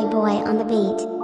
Joyboy on the beat.